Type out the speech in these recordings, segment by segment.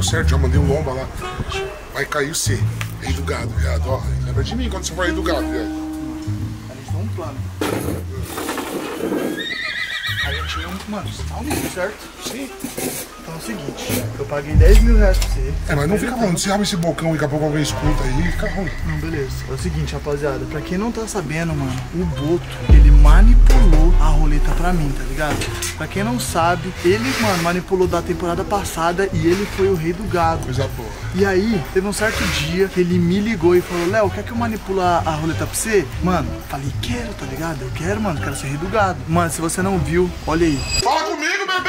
deu certo, já mandei o lomba lá. Vai cair o C. Rei do gado, viado. Ó, lembra de mim quando você for rei do gado, viado. A gente tem um plano. Aí eu tirei um. Mano, você tá unido, certo? Sim. Então é o seguinte, eu paguei 10 mil reais pra você. É, mas não fica ruim. Você abre esse bocão e daqui a pouco alguém escuta aí, fica ruim. Não, beleza. É o seguinte, rapaziada, pra quem não tá sabendo, mano, o Boto, ele manipulou a roleta pra mim, tá ligado? Pra quem não sabe, ele, mano, manipulou da temporada passada e ele foi o rei do gado. Coisa boa. E aí, teve um certo dia que ele me ligou e falou, Léo, quer que eu manipule a roleta pra você? Mano, falei, quero, tá ligado? Eu quero, mano, quero ser rei do gado. Mano, se você não viu, olha aí. Fala comigo, bebê!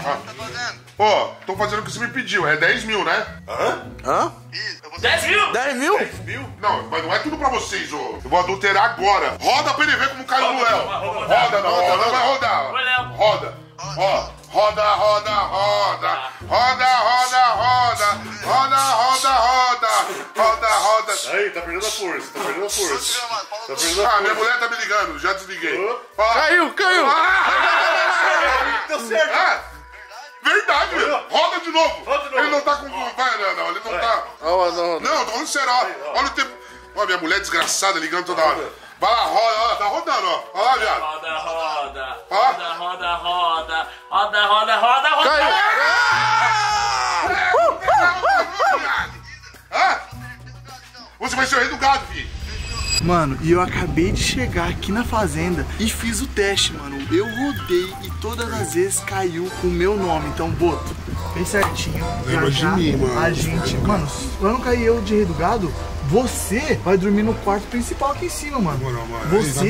Ah. Tá fazendo? Ó, tô fazendo o que você me pediu, é 10 mil, né? Hã? Hã? Isso, eu vou... 10 mil? 10 mil? 10 mil? Não, mas não é tudo pra vocês, ô. Eu vou adulterar agora. Roda pra ele ver como caiu no Léo. Roda, não vai rodar. Vai, Léo. Roda. Ó, roda, roda, roda. Roda, roda, roda. Roda, roda, roda. Roda, roda. Aí, tá perdendo a força, tá perdendo a força. Tá perdendo a força. Ah, minha mulher tá me ligando, já desliguei. Caiu, caiu. Deu certo. Verdade, velho. Roda de novo. Ele não tá com... Vai, não, ele não tá... Não, tô falando sério, ó. Olha o tempo... Ó, minha mulher desgraçada ligando toda hora. Vai lá, roda, ó. Tá rodando, ó. Olha lá, viado. Roda, roda. Roda, roda, roda. Roda, roda, roda, roda. Caiu. Você vai ser o rei do gado, filho. Mano, e eu acabei de chegar aqui na fazenda e fiz o teste, mano. Eu rodei e todas as vezes caiu com o meu nome. Então, Boto, bem certinho. Lembra de mim, mano. A gente, mano, quando caí eu de rei do gado, você vai dormir no quarto principal aqui em cima, mano. Você aqui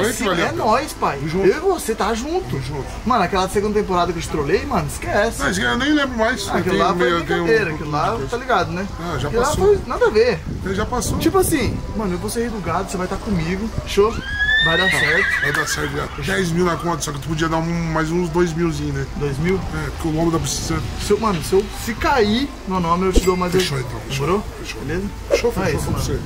em cima é nós, pai. Eu e você tá junto. Mano, aquela segunda temporada que eu te trolei, mano, esquece. Mas eu nem lembro mais. Aquilo lá foi brincadeira, aquilo lá, tá ligado, né? Ah, já passou. Nada a ver. Já passou. Tipo assim, mano, eu vou ser rei do gado, você vai estar comigo. Show. Vai dar certo. Vai dar certo, viado. 10 mil na conta, só que tu podia dar mais uns 2 milzinho, né? 2 mil? É, porque o lombo tá precisando. Mano, se cair meu nome, eu te dou mais... Fechou, então. Demorou? Fechou. Beleza? Fechou, fechou pra você.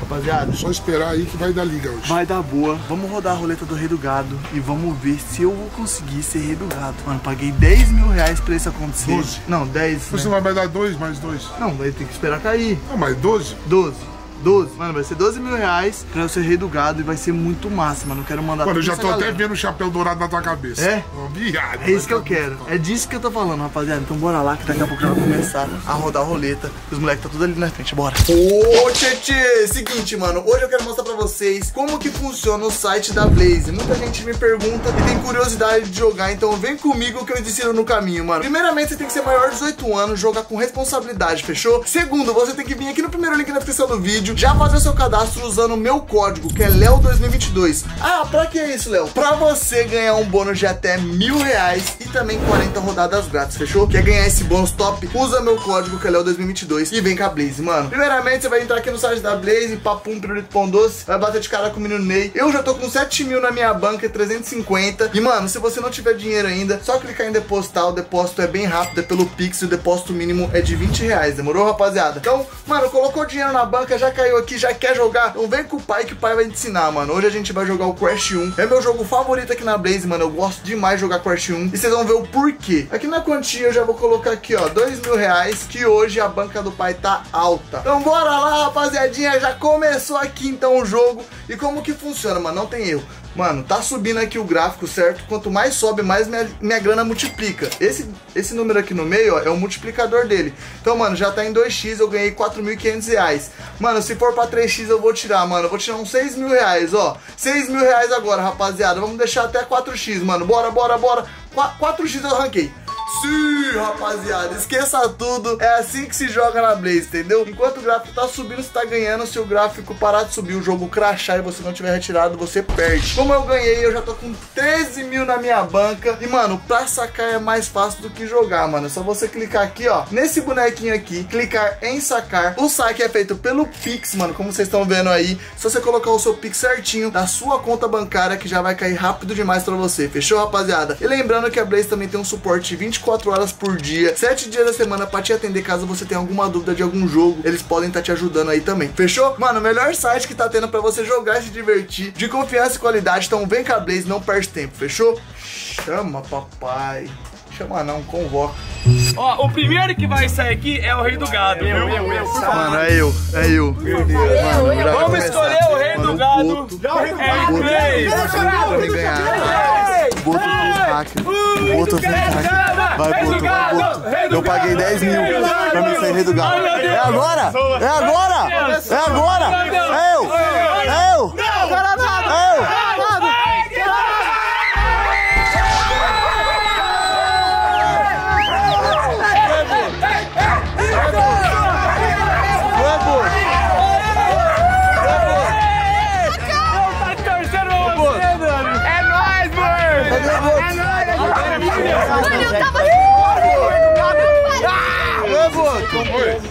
Rapaziada, só esperar aí que vai dar liga hoje. Vai dar boa. Vamos rodar a roleta do rei do gado e vamos ver se eu vou conseguir ser rei do gado. Mano, paguei 10 mil reais pra isso acontecer. 12? Não, 10. Você vai dar 2 mais 2? Não, vai ter que esperar cair. Não, mas 12? 12. 12, mano, vai ser 12 mil reais pra eu ser rei do gado e vai ser muito massa, mano. Eu quero mandar. Mano, eu já tô até vendo o chapéu dourado na tua cabeça. É? Viado. É isso que eu quero. É disso que eu tô falando, rapaziada. Então bora lá que daqui a pouco já vai começar a rodar a roleta. Os moleques tá tudo ali na frente, bora. Ô, tchê, seguinte, mano. Hoje eu quero mostrar pra vocês como que funciona o site da Blaze. Muita gente me pergunta e tem curiosidade de jogar, então vem comigo que eu ensino no caminho, mano. Primeiramente, você tem que ser maior de 18 anos, jogar com responsabilidade, fechou? Segundo, você tem que vir aqui no primeiro link na descrição do vídeo, já fazer o seu cadastro usando o meu código, que é Leo2022. Ah, pra que é isso, Léo? Pra você ganhar um bônus de até R$1.000 e também 40 rodadas grátis, fechou? Quer ganhar esse bônus top? Usa meu código, que é Leo2022 e vem com a Blaze, mano. Primeiramente, você vai entrar aqui no site da Blaze, papum, pirulito, pão doce, vai bater de cara com o menino Ney. Eu já tô com 7 mil na minha banca, 350. E, mano, se você não tiver dinheiro ainda, só clicar em depositar. O depósito é bem rápido, é pelo Pix, o depósito mínimo é de R$20, demorou, rapaziada? Então, mano, colocou dinheiro na banca, já caiu aqui, já quer jogar, então vem com o pai que o pai vai te ensinar, mano. Hoje a gente vai jogar o Crash 1. É meu jogo favorito aqui na Blaze, mano. Eu gosto demais de jogar Crash 1 e vocês vão ver o porquê. Aqui na quantia eu já vou colocar aqui, ó, 2 mil reais, que hoje a banca do pai tá alta. Então bora lá, rapaziadinha, já começou aqui então o jogo. E como que funciona, mano? Não tem erro. Mano, tá subindo aqui o gráfico, certo? Quanto mais sobe, mais minha grana multiplica. Esse número aqui no meio, ó, é o multiplicador dele. Então, mano, já tá em 2x, eu ganhei 4.500 reais. Mano, se for pra 3x eu vou tirar, mano. Eu vou tirar uns 6 mil reais, ó. 6 mil reais agora, rapaziada. Vamos deixar até 4x, mano. Bora, bora, bora. 4x eu arranquei. Sim, rapaziada, esqueça tudo. É assim que se joga na Blaze, entendeu? Enquanto o gráfico tá subindo, você tá ganhando. Se o gráfico parar de subir, o jogo crashar e você não tiver retirado, você perde. Como eu ganhei, eu já tô com 13 mil na minha banca. E, mano, pra sacar é mais fácil do que jogar, mano. É só você clicar aqui, ó, nesse bonequinho aqui, clicar em sacar. O saque é feito pelo Pix, mano, como vocês estão vendo aí. Se você colocar o seu Pix certinho da sua conta bancária, que já vai cair rápido demais pra você. Fechou, rapaziada? E lembrando que a Blaze também tem um suporte 24 horas por dia, 7 dias da semana pra te atender caso você tenha alguma dúvida de algum jogo. Eles podem estar te ajudando aí também. Fechou? Mano, o melhor site que tá tendo pra você jogar e se divertir, de confiança e qualidade. Então vem com a Blaze, não perde tempo. Fechou? Chama, papai. Chama não, convoca. Ó, o primeiro que vai sair aqui é o rei do gado. Eu, por favor. Mano, é eu. Vamos escolher o rei do gado. É o Blaze. Vai, Boto. Eu paguei 10 mil pra me sair rei do gado. É agora. É eu.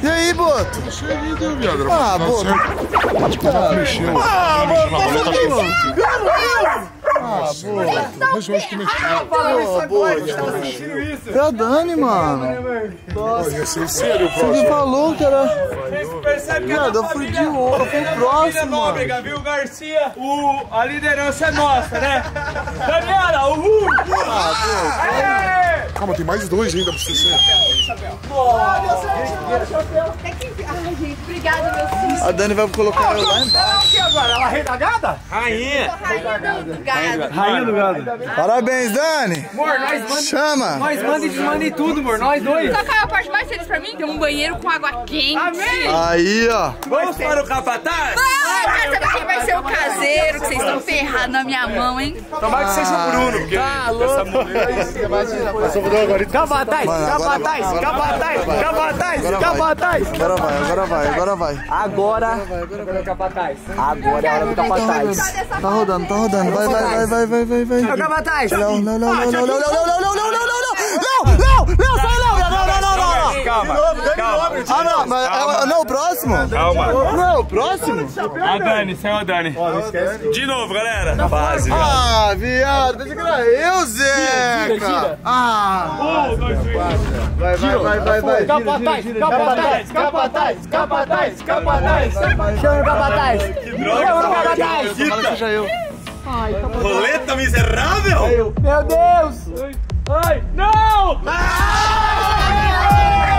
E aí, Boto? Boto, mexeu. É a Dani, mano. Nossa, sério, você me falou, cara. Você percebe que eu fui de ouro, foi próximo, mano. Viu, Garcia? A liderança é nossa, né? Daniela, uhul! Calma, tem mais dois ainda pra você ser. Ai, gente, obrigada, meu filho. A Dani vai colocar ela lá embaixo. O que agora? Ela é rei da gada? Rainha. Rainha do gado. Parabéns, Dani. Amor, nós manda. Chama. Nós manda e desmanda e tudo, amor. Nós dois. Só caiu a parte mais feliz pra mim? Tem um banheiro com água quente. Amém. Aí, ó. Vamos para o capataz? Vamos. Essa daqui vai ser o caseiro, que vocês estão ferrados na minha mão, hein? Tomara que seja o Bruno, porque essa mulher aí. Agora é hora do capataz. Tá rodando. Vai. É o capataz. Não, sai não. Calma, não, o próximo? Calma. Não, o próximo? Saiu a Dani. Não esquece. De novo, galera. Na base. Ah, viado, deixa que era eu, Zeca. Ah. 1, 2, 3. Vai. Capataz. Chama o capataz. Que droga. Roleta miserável. Meu Deus. Ai, não.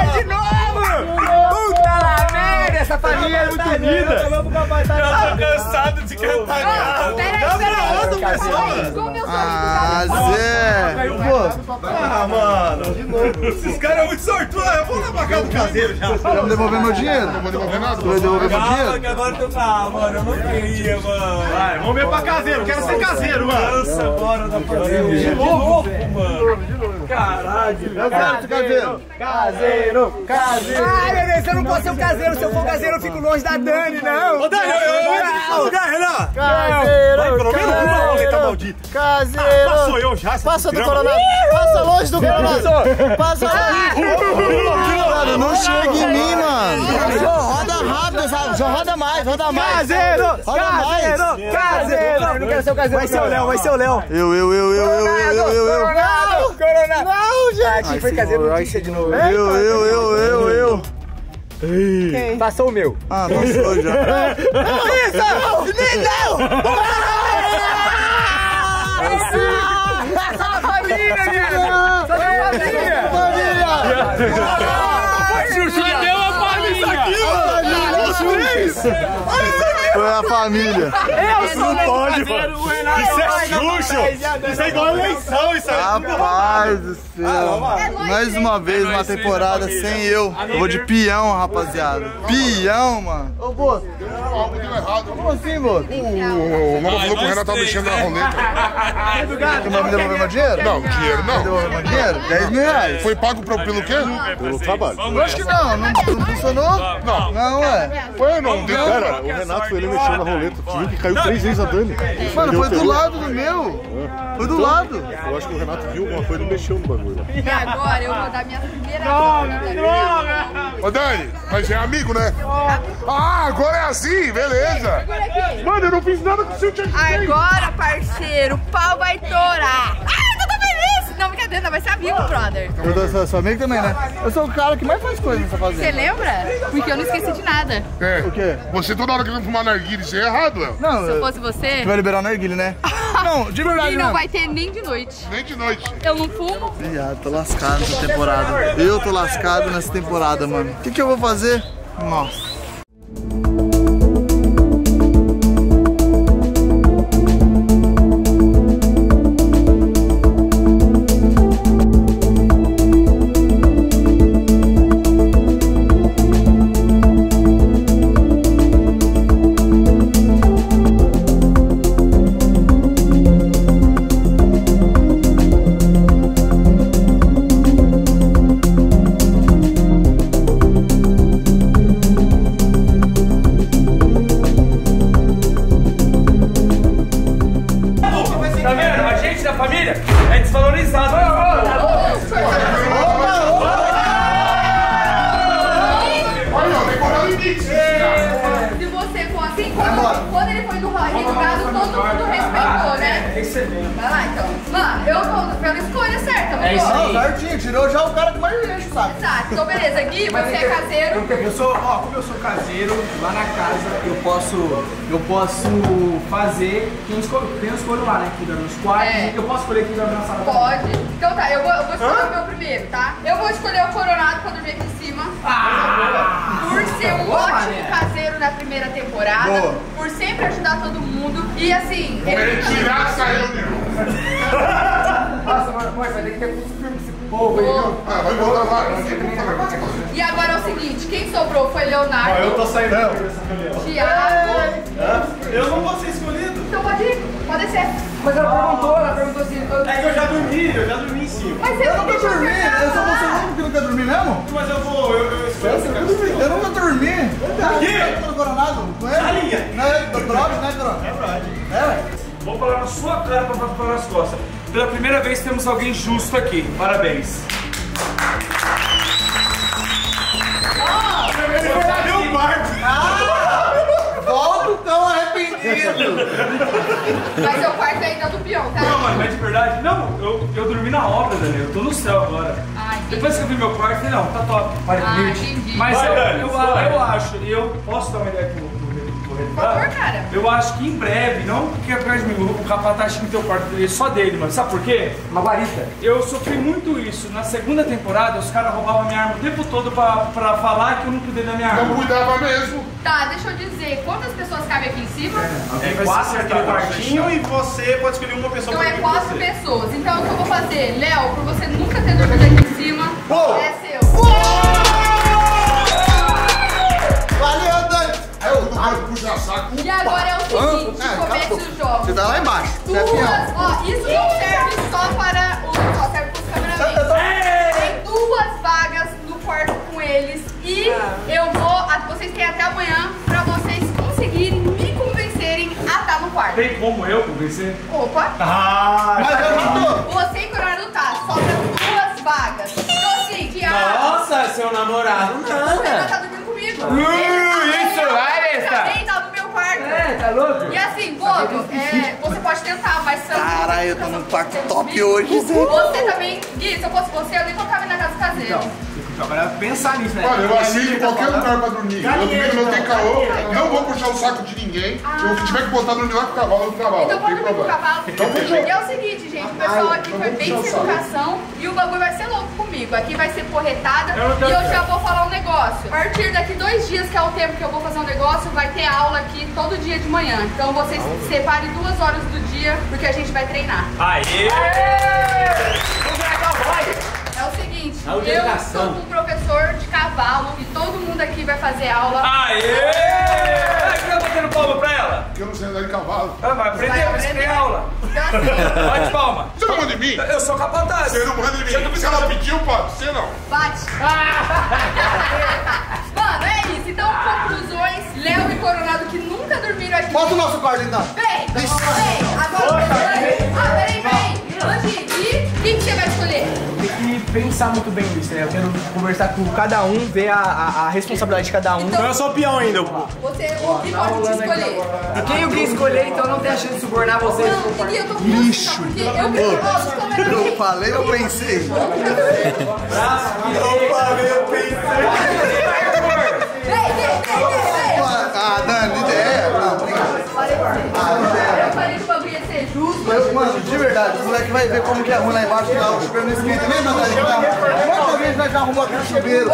De novo! Puta lá, merda! Essa família é muito unida! Eu tô cansado de cantar gado! Peraí, Zé! Mano! De novo! Esses caras são muito sortudos! Eu vou lá pra casa do caseiro já! Vamos devolver meu dinheiro? Não vou devolver nada? Vai devolver meu dinheiro? Agora eu tô lá, mano! Eu não queria, mano! Vai, vamos ver pra caseiro! Quero ser caseiro, mano! Nossa, bora da família! De novo, mano! Caralho! Caseiro! Ah, bebê, se eu não posso ser um caseiro, se eu for caseiro eu fico longe da Dani, não! Ô, Dani, eu lugar, Renan! Caseiro! Vai, pelo menos uma roleta maldita! Caseiro! Passou eu já, passa do coronado! Passa longe do coronado! Passa longe! Não chega em mim, mano! Só roda rápido, sabe? Só roda mais! Caseiro! Eu não quero ser o caseiro! Vai ser o Léo! Eu! Não, gente! Foi caseiro, não tinha de novo! Eu! Ei. Passou o meu. Ah, passou já. Não, isso! Não! Só a família, menina! Só a família! Foi a família. Eu sou não pode, mano. Isso é xuxo. Isso é igual eleição, isso aí. Rapaz do céu. Mais uma vez, uma temporada sem eu. Eu vou de peão, rapaziada. Peão, mano. Ô, Boto. Algo deu errado. Como assim, Boto? O mano falou que o Renan tava mexendo na roleta. Tu não me devolveu meu dinheiro? Não, dinheiro não. Devolveu meu dinheiro? 10 mil reais. Foi pago pelo quê? Pelo trabalho. Eu acho que não. Não funcionou? Não, ué. Foi não. Cara, o Renato foi ele mexendo na roleta. Tu viu que caiu 3 vezes a Dani? Mano, foi do lado do meu. Foi do lado. Eu acho que o Renato viu alguma coisa e mexeu no bagulho. E agora eu vou dar minha primeira. Droga! Ô, Dani, mas é amigo, né? Ah, agora é assim, beleza. Mano, eu não fiz nada com o seu tio. Agora, parceiro, o pau vai torar. Ai, eu tô feliz! Não, brincadeira, vai ser amigo, brother. Eu sou amigo também, né? Eu sou o cara que mais faz coisa nessa fazenda. Você lembra? Porque eu não esqueci de nada. É. O quê? Você toda hora que vem fumar narguile, isso é errado, Léo. Não, se eu fosse você... Você vai liberar o narguile, né? Não, de verdade. E não vai ter nem de noite. Nem de noite. Eu não fumo. Viado, tô lascado nessa temporada. Eu tô lascado nessa temporada, mano. O que que eu vou fazer? Nossa. Tem os coros lá, né? Que dorme nos quartos. É. Eu posso escolher quem dorme na sala? Pode. Então tá, eu vou escolher o meu primeiro, tá? Eu vou escolher o coronado pra dormir aqui em cima. Ah! Por ser um ótimo caseiro na primeira temporada. Boa. Por sempre ajudar todo mundo. E assim... Ele tirar, saiu, meu. Nossa, mano, vai ter que ter um filme desse povo aí, viu? Ah, vai voltar lá. E agora é o seguinte, quem sobrou foi Leonardo. Ah, eu tô saindo dessa reunião. Thiago. Eu não vou ser escolhido. Então pode ir. Pode ser. Mas ela perguntou assim... É que eu já dormi em cima. Mas eu nunca dormi, eu só você não que nunca dormi mesmo? Mas eu vou... Eu nunca dormi. Aqui? No Coronado? Não é? Salinha. Não é droga, não é droga? É verdade. É? Vou falar na sua cara pra falar nas costas. Pela primeira vez temos alguém justo aqui. Parabéns. Você perdeu o quarto. Volto tão arrependido. Mas seu quarto ainda é do peão, tá? Não, mano, mas de verdade, não, eu dormi na obra, Daniel, eu tô no céu agora. Ai, depois que eu vi meu quarto, falei, não, tá top. Ai, mas vai, eu acho, eu posso dar uma ideia aqui pro resultado? Cara. Eu acho que em breve, não porque atrás de mim, o rapaz tá no teu quarto, é só dele, mano. Sabe por quê? Uma varita. Eu sofri muito isso. Na segunda temporada, os caras roubavam minha arma o tempo todo pra falar que eu não cuidei da minha arma. Não cuidava mesmo. Tá, deixa eu dizer, quantas pessoas cabem aqui em cima? É quatro aqui no quartinho e você pode escolher uma pessoa pra dormir. Então é 4 pessoas. Então o que eu vou fazer? Léo, por você nunca ter dormido aqui em cima, é seu. Valeu, Dani! E agora é o seguinte, começo do jogo. Você tá lá embaixo. Duas, ó, isso não serve só para os, só serve para os cameramen. Tem 2 vagas no quarto com eles e eu vou... Vocês têm até amanhã pra vocês conseguirem me convencerem a estar no quarto. Tem como eu convencer? Opa! Ah! Mas eu tô! Você e Coronado tá, sobram 2 vagas. Então assim, que a... Nossa, seu namorado não! O Renan tá dormindo comigo! Isso, vai, Nessa! Também tá no meu quarto! É, tá louco? E assim, Bodo, você pode tentar, mas... Caralho, eu tô num quarto top hoje! Você também, Gui, se eu fosse você, eu nem colocava na casa do caseiro. Agora pensar nisso, né? Olha, eu aceito qualquer lugar pra dormir. Eu não tenho caô, não vou puxar o saco de ninguém. Se tiver que botar no lugar do cavalo, no cavalo. Então pode dormir com o cavalo. E é o seguinte, gente, o pessoal aqui foi bem sem educação e o bagulho vai ser louco comigo. Aqui vai ser porretada e eu já vou falar um negócio. A partir daqui 2 dias, que é o tempo que eu vou fazer um negócio, vai ter aula aqui todo dia de manhã. Então vocês separem 2 horas do dia, porque a gente vai treinar. Aê! Vamos ver a voz! É o seguinte, eu sou um professor de cavalo e todo mundo aqui vai fazer aula. Aê! Por que eu tô batendo palma pra ela? Porque eu não sei andar de cavalo. Ela vai aprender, vai escrever aula. Então assim... Bate palma. Você não manda em mim? Eu sou capataz. Você não manda em mim? Se ela pediu, pode. Você não. Bate. Mano, é isso. Então, conclusões. Léo e Coronado que nunca dormiram aqui. Bota o nosso quarto então. Vem! Vem! Agora vem! Vem! Antes de ir, quem que você vai escolher? pensar muito bem nisso, né? Eu quero conversar com cada um, ver a responsabilidade de cada um. Então, eu sou peão ainda, pô. Você é o que pode te escolher. Quem eu quis escolher, então não tem a chance de subornar vocês. Lixo! Eu falei, eu pensei. Ah, Dani, ideia. Eu falei que o bagulho ia ser justo. Mano, de verdade, o moleque vai ver como que é ruim lá embaixo. O chuveiro não esquenta nem na verdade. Quantas vezes nós já arrumamos aquele chuveiro?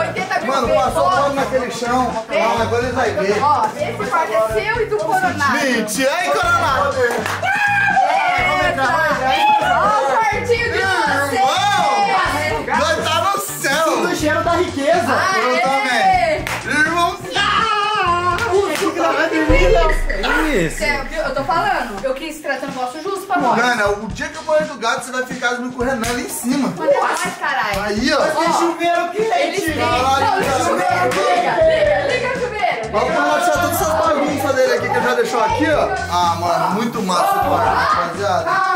Mano, passou logo naquele chão. Agora eles vão ver. Ó, esse quarto é seu e do Coronado. Mentira, aí, Coronado. Ó, o quartinho de você. Nós tá no céu. Tudo o cheiro da riqueza. Eu também. Irmãozinho. Isso. Eu tô falando, eu quis tratar um negócio justo pra nós. Nana, o dia que eu morrer do gato, você vai ficar com o Renan ali em cima. Mas é mais, caralho. Aí, ó. Tem chuveiro quente. Liga o chuveiro. Vamos relaxar todas essas bagunças dele aqui que ele já deixou aqui, ó. Ah, mano, muito massa o quarto, rapaziada.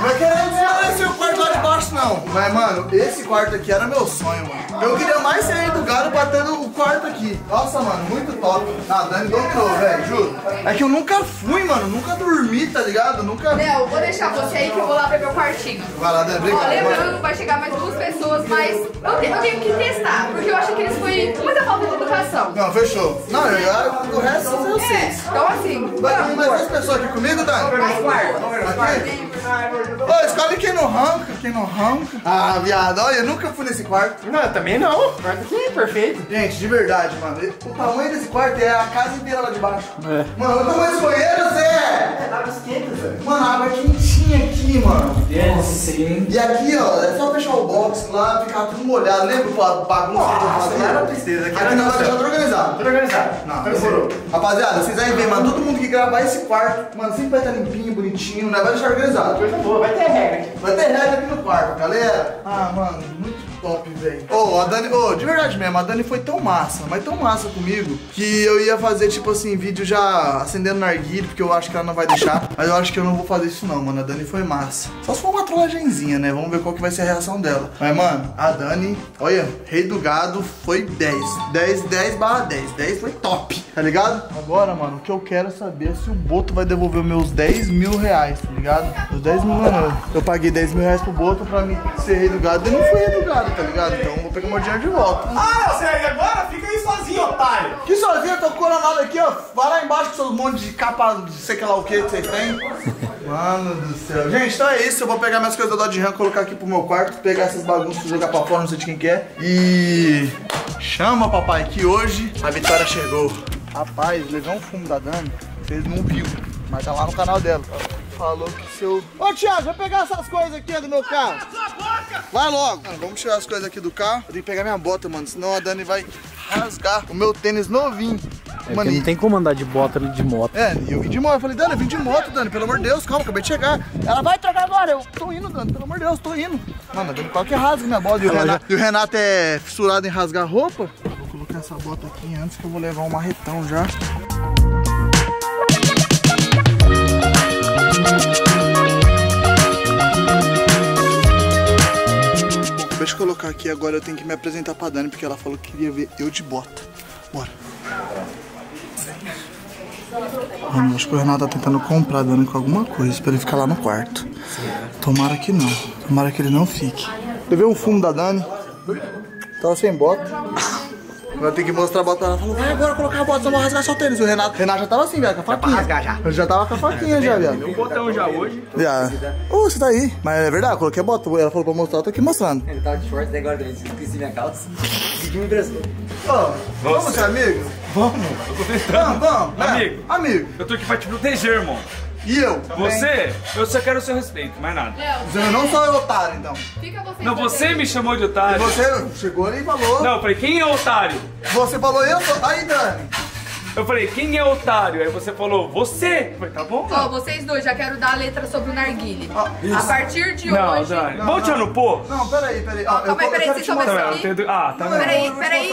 Não é querendo desmerecer o quarto lá de baixo, não. Mas, mano, esse quarto aqui era meu sonho, mano. Eu queria mais sair do gato batendo o quarto aqui. Nossa, mano, muito top. Ah, Dani doutor, velho, juro. É que eu nunca fui, mano, nunca dormi, tá ligado? Nunca... Léo, vou deixar você aí que eu vou lá pra meu quartinho. Vai lá, Dani, ó, lembrando que vai chegar mais duas pessoas, mas eu tenho que testar, porque eu acho que eles foi muita falta de educação. Não, fechou. Não, eu, o resto são vocês. É, então assim... Vai mais duas pessoas aqui comigo, Dani? Mais quarto. Ô, escolhe quem não ranca, quem não ranca. Ah, viado, olha, eu nunca fui nesse quarto. Não, eu também não. O quarto aqui é perfeito. Gente, de verdade, mano, o tamanho desse quarto é a casa inteira lá de baixo. É. Mano, o tamanho desse banheiro, Zé! Água esquenta, Zé. Mano, a água é quentinha aqui, mano. É, sim. E aqui, ó, é só fechar o box lá, ficar tudo molhado. Lembra o bagunça que eu fazia? Era tristeza. Aqui não vai deixar tudo organizado. Tudo organizado. Não, demorou. Rapaziada, vocês aí ver, mano, todo mundo que gravar esse quarto, mano, sempre vai estar limpinho, bonitinho, né? Vai deixar organizado. Coisa boa, vai ter regra aqui. Vai ter regra aqui no quarto, galera. Ah, mano, muito top, velho. Ô, a Dani, de verdade mesmo, a Dani foi tão massa, mas tão massa comigo, que eu ia fazer, tipo assim, vídeo já acendendo narguilha, porque eu acho que ela não vai deixar, mas eu acho que eu não vou fazer isso não, mano, a Dani foi massa. Só se for uma trollagenzinha, né, vamos ver qual que vai ser a reação dela. Mas, mano, a Dani, olha, rei do gado foi 10, 10/10. 10 foi top, tá ligado? Agora, mano, o que eu quero saber é se o Boto vai devolver meus 10 mil reais, tá ligado? Os 10 mil, mano, eu paguei 10 mil reais pro Boto pra mim ser rei do gado, e não fui rei do gado, tá ligado? Então eu vou pegar meu dinheiro de volta. Ah, você aí agora? Fica aí sozinho, otário. Que sozinho? Eu tô coronado aqui, ó. Vai lá embaixo com seus monte de capa, de sei que lá o que vocês têm. Mano do céu. Gente, então é isso. Eu vou pegar minhas coisas da Dodge Ram, colocar aqui pro meu quarto, pegar essas bagunças, jogar pra fora, não sei de quem que é. E... chama, papai, que hoje a vitória chegou. Rapaz, levei um fumo da Dani, vocês não viram, mas tá lá no canal dela. Falou que seu... Ô, Thiago, vai pegar essas coisas aqui do meu carro. Vai logo. Mano, vamos tirar as coisas aqui do carro. Eu tenho que pegar minha bota, mano, senão a Dani vai rasgar o meu tênis novinho. É, mano, não tem como andar de bota ali de moto. É, e eu vim de moto. Eu falei, Dani, eu vim de moto, Dani, pelo amor de Deus, calma, acabei de chegar. Ela vai trocar agora. Eu tô indo, Dani, pelo amor de Deus, tô indo. Mano, a Dani qualquer rasga minha bota. E o Renato é fissurado em rasgar roupa. Vou colocar essa bota aqui antes que eu vou levar um marretão já. Bom, deixa eu colocar aqui agora, eu tenho que me apresentar pra Dani, porque ela falou que queria ver eu de bota. Bora. Mano, acho que o Renato tá tentando comprar a Dani com alguma coisa pra ele ficar lá no quarto. Tomara que não. Tomara que ele não fique. Levei um fumo da Dani. Tava sem bota. Eu tenho que mostrar a bota. Ela falou, vai agora colocar a bota, eu vou rasgar só o tênis. O Renato já tava assim, velho, com a faquinha. Rasgar já. Eu já tava com a faquinha já, velho. Meu botão já hoje. Você tá aí. Mas é verdade, eu coloquei a bota. Ela falou pra mostrar, eu tô aqui mostrando. Ele tava de shorts, daí agora eu esqueci minha calça. Me emprestou. Vamos, amigo? Vamos. Eu tô tentando. Vamos. Amigo. Eu tô aqui pra te proteger, irmão. E eu? Também. Você? Eu só quero o seu respeito, mais nada. Eu não sou otário, então. Fica você. Não, você me chamou de otário. E você chegou ali e falou. Não, eu falei, quem é otário? Você falou, eu sou. Aí, Dani. Eu falei, quem é otário? Aí você falou, você. Eu falei, tá bom? Ó, vocês dois, já quero dar a letra sobre o narguile. A partir de hoje... Não, vamos tirar no pô? Não, peraí. Calma aí, peraí, vocês estão vendo isso aqui? Ah, tá bom. Peraí.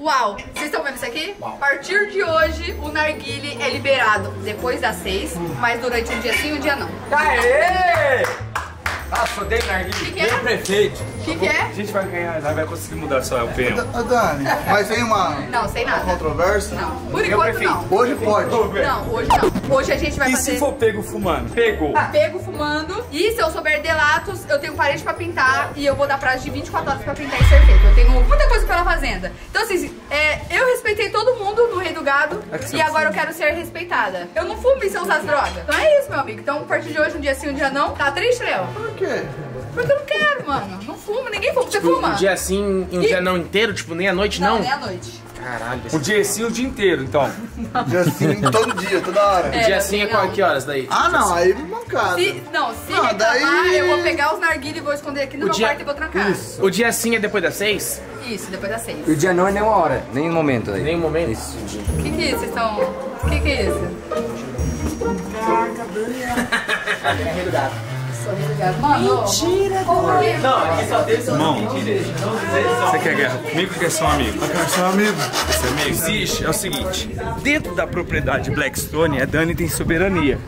Uau, vocês estão vendo isso aqui? A partir de hoje, o narguile é liberado depois das 6, mas durante um dia sim e um dia não. Aê! Ah, só dei narguilha. Dei o prefeito. O que é? A gente vai ganhar, vai conseguir mudar sua opinião. Dani, mas tem uma... Não, sem nada. Controvérsia? Não. Por enquanto não. Hoje pode. Não, hoje não. Hoje a gente vai fazer... E se for pego fumando? Pegou. Ah, pego fumando. E se eu souber delatos, eu tenho parede pra pintar e eu vou dar prazo de 24 horas pra pintar e ser feito. Eu tenho muita coisa pela fazenda. Então, assim, eu respeitei todo mundo no Rei do Gado e agora eu quero ser respeitada. Eu não fumo se eu usar as drogas. Então é isso, meu amigo. Então, a partir de hoje, um dia sim, um dia não. Tá triste, Léo? Por quê? Porque eu não quero, mano. Não fumo, ninguém fuma. Você fuma? Um dia sim, um dia não inteiro? Tipo, nem à noite, não? Não, nem à noite. Caralho. Um dia sim, o dia inteiro, então. Um dia sim, todo dia, toda hora. Um dia sim é com que horas daí? Ah, não, aí me mancada. Não, se reclamar, daí... eu vou pegar os narguilhos e vou esconder aqui no meu quarto e vou trancar. Isso. O dia sim é depois das 6? Isso, depois das 6. E o dia não é nenhuma hora, nem um momento aí. Nem um momento? Isso. O que é isso, então? O que é isso? Caraca, Daniel. Mano, mentira! Não, aqui só teve mentira. Você quer guerra comigo ou quer ser um amigo? Eu quero ser um amigo. Esse amigo existe, é o seguinte: dentro da propriedade Blackstone, a Dani tem soberania.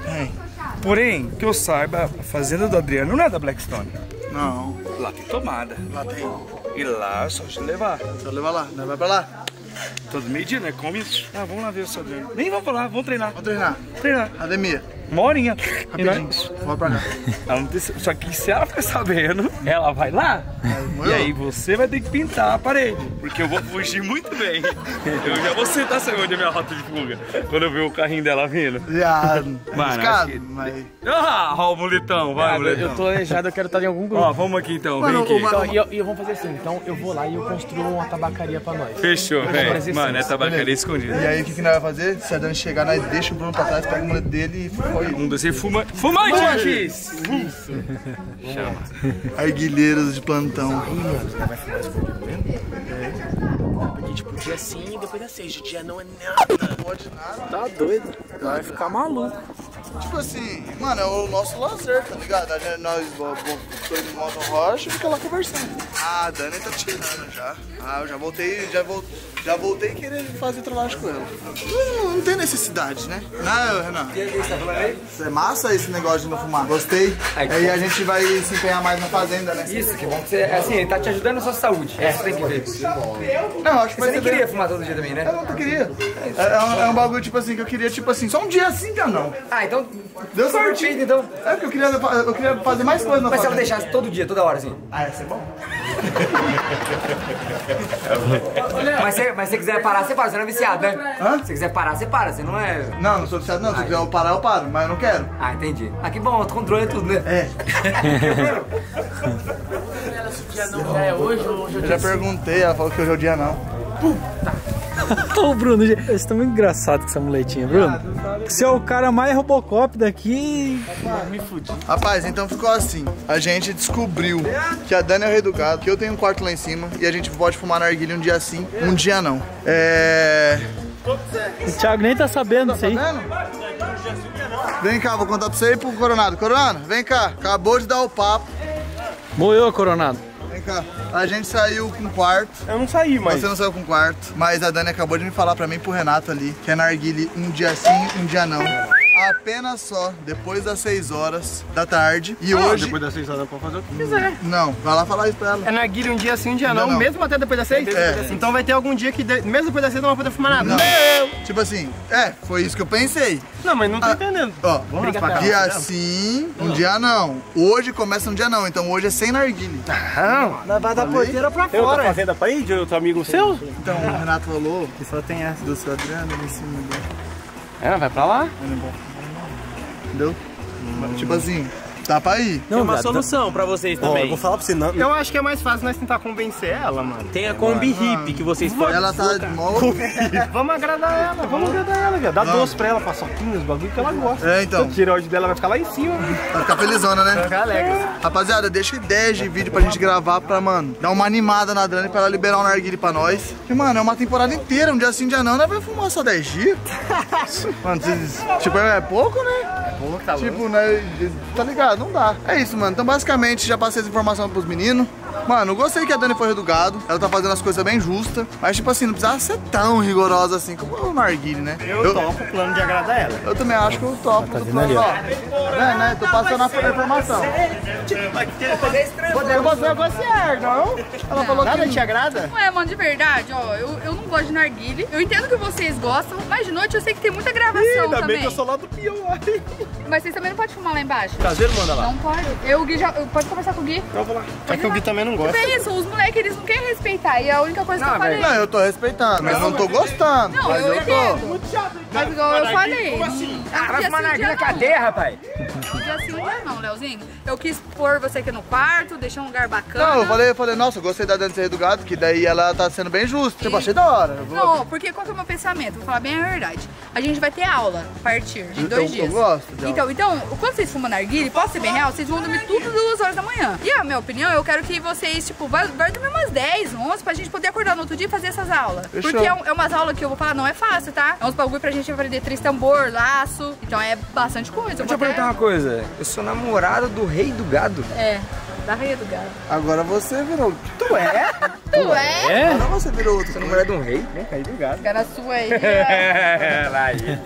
Porém, que eu saiba, a fazenda do Adriano não é da Blackstone. Não. Lá tem tomada. Lá tem. E lá é só te levar. Só levar lá, não vai pra lá. Todo meio dia, né? Come isso. Ah, vamos lá ver o seu treino. Nem vamos falar, vamos treinar. Vamos treinar. Treinar. Academia. Uma horinha. Rapidinho. Vamos pra cá. Só que se ela ficar sabendo, ela vai lá. E aí você vai ter que pintar a parede. Porque eu vou fugir muito bem. Eu já vou sentar sem onde é minha rota de fuga. Quando eu ver o carrinho dela vindo. Já. Mano, mas... Ah, ó, o moletão, vai, moletão. Eu tô aleijado, eu quero estar em algum grupo. Ó, vamos aqui então, vem aqui. Então, e vamos fazer assim. Então eu vou lá e eu construo uma tabacaria pra nós. Fechou, velho. Mano, é tabacaria escondida. E aí o que nós vamos fazer? Se a Dani chegar, nós deixa o Bruno pra trás, pega o moleto dele e fica. Um, dois, três, fuma... Fumante! Isso! Chama. Arguilheiros de plantão. Aí, mano, vai fumar esse fogo mesmo? Porque, tipo, dia sim, depois da 6, o dia não é nada. Pode nada. Tá doido. Vai ficar maluco. Tipo assim, mano, é o nosso lazer, tá ligado? Nós dois no modo rocha e fica lá conversando. Ah, a Dani tá tirando já. Ah, eu já voltei, já voltei querendo fazer trollagem com ela. Não tem necessidade, né? Não, Renan. Isso é massa esse negócio de não fumar. Gostei. Aí a gente vai se empenhar mais na fazenda, né? Isso, que bom. Você, assim, ele tá te ajudando na sua saúde. É, você tem que ver. Não, acho que você nem queria fumar todo dia também, né? Eu não queria. É um bagulho, tipo assim, que eu queria, tipo assim, só um dia assim, tá não. Ah, então... Deu sortinho, então. É porque eu queria fazer mais coisa na fazenda. Mas se ela deixasse todo dia, toda hora, assim? Ah, ia ser bom. Mas se você quiser parar, você para, você não é viciado, né? Hã? Se você quiser parar, você para, você não é... Não, não sou viciado não, se eu quiser parar, eu paro, mas eu não quero. Ah, entendi. Ah, que bom, tu controla tudo, né? É. Eu já perguntei, ela falou que hoje é o dia não. Puta! Ô, Bruno, vocês estão muito engraçados com essa moletinha, Bruno. Você é o cara mais Robocop daqui. Rapaz, me fudi. Rapaz, então ficou assim. A gente descobriu que a Dani é o Rei do Gado, que eu tenho um quarto lá em cima e a gente pode fumar narguilha um dia sim, um dia não. O Thiago nem tá sabendo isso aí. Vem cá, vou contar pra você e pro Coronado. Coronado, vem cá. Acabou de dar o papo. Moeu, Coronado. A gente saiu com o quarto. Eu não saí, mas... Você não saiu com o quarto. Mas a Dani acabou de me falar pra mim e pro Renato ali que é narguile um dia sim, um dia não. Apenas só depois das 6 horas da tarde. E hoje... Depois das 6 horas pra fazer o que quiser. Não, vai lá falar isso pra ela. É narguile um dia sim, um dia não, mesmo até depois das 6? É. Então vai ter algum dia que mesmo depois das 6 não vai poder fumar nada. Não. Tipo assim, foi isso que eu pensei. Não, mas não tô entendendo. Ó, vamos pra cá. Dia sim, um dia não. Hoje começa um dia não, então hoje é sem narguile. Não, nós vai dar porteira pra fora. Tem fazenda pra ir de outro amigo seu? Então, o Renato falou que só tem essa do seu Adriano em cima dele. Vai pra lá? Entendeu? Tipo assim, dá pra ir. Não, tem uma solução pra vocês também. Eu vou falar pra você, não. Eu acho que é mais fácil nós tentar convencer ela, mano. Tem a Kombi hippie que vocês podem. Ela tá de molde. Vamos agradar ela, cara. Dá doce pra ela, paçoquinhos, bagulho que ela gosta. Então. O tiroide dela vai ficar lá em cima. Vai ficar felizona, né? Vai ficar alegre. Rapaziada, deixa ideias de vídeo pra gente gravar pra, mano, dar uma animada na Dani pra ela liberar um narguile pra nós. Porque, mano, é uma temporada inteira, um dia sim, um dia não, nós vai fumar só 10 dias. Mano, tipo, é pouco, né? Tá ligado? Não dá. É isso, mano. Então, basicamente, já passei essa informação pros meninos. Mano, eu gostei que a Dani foi redugado. Ela tá fazendo as coisas bem justas. Mas, tipo assim, não precisava ser tão rigorosa assim como o narguile, né? Eu topo o plano de agradar ela. Eu também acho que eu topo tá do plano, ó. É, né? Tô passando a informação. Você vai ser, não? Ela falou que nada te agrada? Ué, mano, de verdade, ó. Eu não gosto de narguile. Eu entendo que vocês gostam, mas de noite eu sei que tem muita gravação também. Ainda bem que eu sou lá do pior. Mas vocês também não podem fumar lá embaixo? Caseiro manda lá. Não pode. Eu, o Gui, já... Pode conversar com o Gui? Vamos lá. É que o Gui também não gosta. É isso, os moleques, eles não querem respeitar. E é a única coisa que eu falei. Não, eu tô respeitando, mas não tô gostando. Não, mas eu tô. Mas igual eu falei. Como assim? Traz uma narguilha na cadeia, rapaz. Não, dia assim não dá não, Leozinho. Eu quis pôr você aqui no quarto, deixar um lugar bacana. Não, eu falei, nossa, eu gostei da Dani ser educada, que daí ela tá sendo bem justa. Tipo, achei da hora. Não, porque qual que é o meu pensamento? Vou falar bem a verdade. A gente vai ter aula a partir de 2 dias. Eu gosto de aula. Então, quando vocês fumam narguilha, posso ser bem real, vocês vão dormir tudo 2 horas da manhã. E a minha opinião, eu quero que vocês, tipo, vai dormir umas 10, 11, pra gente poder acordar no outro dia e fazer essas aulas. Fechou. Porque é umas aulas que eu vou falar, não é fácil, tá? É uns bagulho pra gente aprender 3 tambor, laço, então é bastante coisa. Deixa eu perguntar uma coisa, eu sou namorada do rei do gado. É, da rei do gado. Agora você virou... Tu é? Tu é? Agora você virou outro. Você é namorada de um rei, né? Rei do gado. Cara sua aí.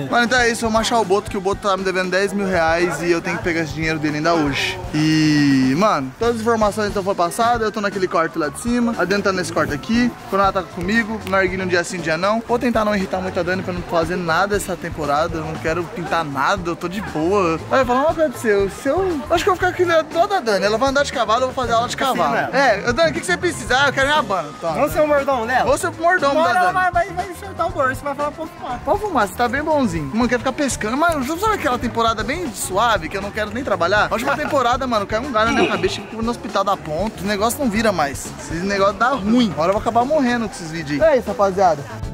Mano, então é isso, vamos achar o Boto, que o Boto tá me devendo 10 mil reais e eu tenho que pegar esse dinheiro dele ainda hoje. E, mano, todas as informações então foram passadas, eu tô naquele quarto lá de cima, a Dani tá nesse quarto aqui, quando ela tá comigo, narguilha um dia sim, um dia não. Vou tentar não irritar muito a Dani pra não fazer nada essa temporada, eu não quero pintar nada, eu tô de boa. Olha, eu vou falar uma coisa pra você, acho que eu vou ficar aqui toda a Dani, ela vai andar de cavalo, eu vou fazer aula de cavalo. É, Dani, o que você precisar? Eu quero minha banda. Toma. Vamos ser o mordom dela? Vou ser o mordom da Dani. Vai enxertar o bolso, vai falar pra fumar. Pode fumar, você tá bem bonzinho. Mano, quer ficar pescando, mas sabe aquela temporada bem suave, que eu não quero nem trabalhar? A última temporada, mano, caiu um galho na minha cabeça, tive que ir no hospital da ponta, o negócio não vira mais. Esse negócio dá ruim. Agora eu vou acabar morrendo com esses vídeos aí. É isso, rapaziada.